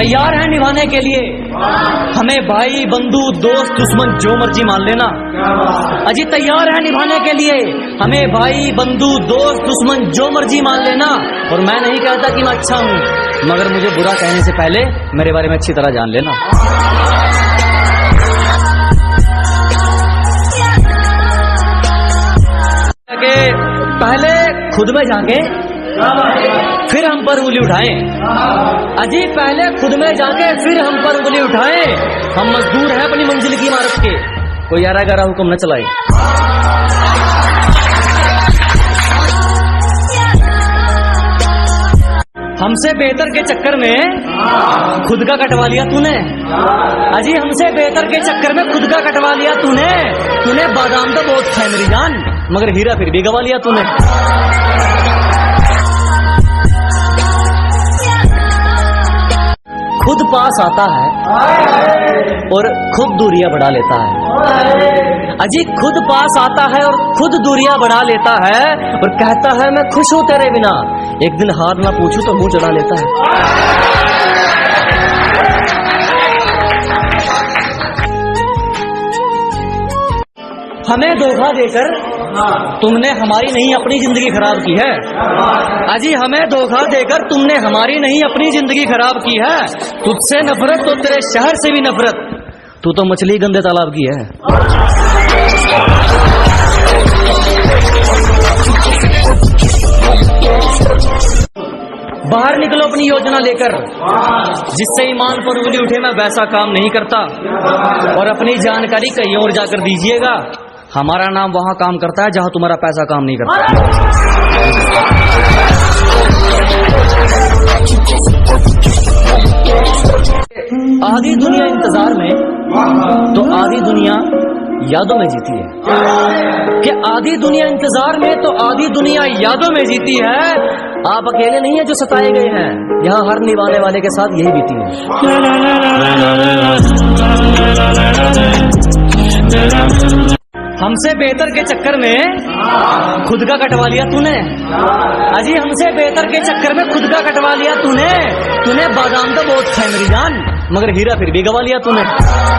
तैयार हैं निभाने के लिए। हमें भाई, बंधु, दोस्त, दुश्मन जो मर्जी मान लेना, अजी तैयार हैं निभाने के लिए। हमें भाई, बंधु, दोस्त, दुश्मन जो मर्जी मान लेना। और मैं नहीं कहता कि मैं अच्छा हूँ, मगर मुझे बुरा कहने से पहले मेरे बारे में अच्छी तरह जान लेना। पहले खुद में झांके, फिर हम पर उंगली उठाएं। अजी पहले खुद में जाके फिर हम पर उंगली उठाएं। हम मजदूर हैं अपनी मंजिल की इमारत के, कोई यारा गारा हुक्म न चलाए। हमसे बेहतर के चक्कर में खुद का कटवा लिया तूने। अजी हमसे बेहतर के चक्कर में खुद का कटवा लिया तूने। तूने बादाम तो बहुत खाए मेरी जान, मगर हीरा फिर भी गवा लिया तूने। खुद पास आता है और खुद दूरियां बढ़ा लेता है। अजी खुद पास आता है और खुद दूरियां बढ़ा लेता है और कहता है मैं खुश हूं तेरे बिना, एक दिन हार ना पूछूं तो मुंह चढ़ा लेता है। हमें धोखा देकर तुमने हमारी नहीं अपनी जिंदगी खराब की है। अजी हमें धोखा देकर तुमने हमारी नहीं अपनी जिंदगी खराब की है। तुझसे नफरत तो तेरे शहर से भी नफरत, तू तो मछली गंदे तालाब की है। बाहर निकलो अपनी योजना लेकर, जिससे ईमान पर उंगली उठे मैं वैसा काम नहीं करता। और अपनी जानकारी कहीं और जाकर दीजिएगा, हमारा नाम वहाँ काम करता है जहाँ तुम्हारा पैसा काम नहीं करता। आधी दुनिया इंतजार में तो आधी दुनिया यादों में जीती है। कि आधी दुनिया इंतजार में तो आधी दुनिया यादों में जीती है। आप अकेले नहीं है जो सताए गए हैं, यहाँ हर निभाने वाले के साथ यही बीती है। हमसे बेहतर के चक्कर में खुद का कटवा लिया तूने। अजी हमसे बेहतर के चक्कर में खुद का कटवा लिया तूने। तूने बादाम तो बहुत खाए मेरी जान, मगर हीरा फिर भी गवा लिया तूने।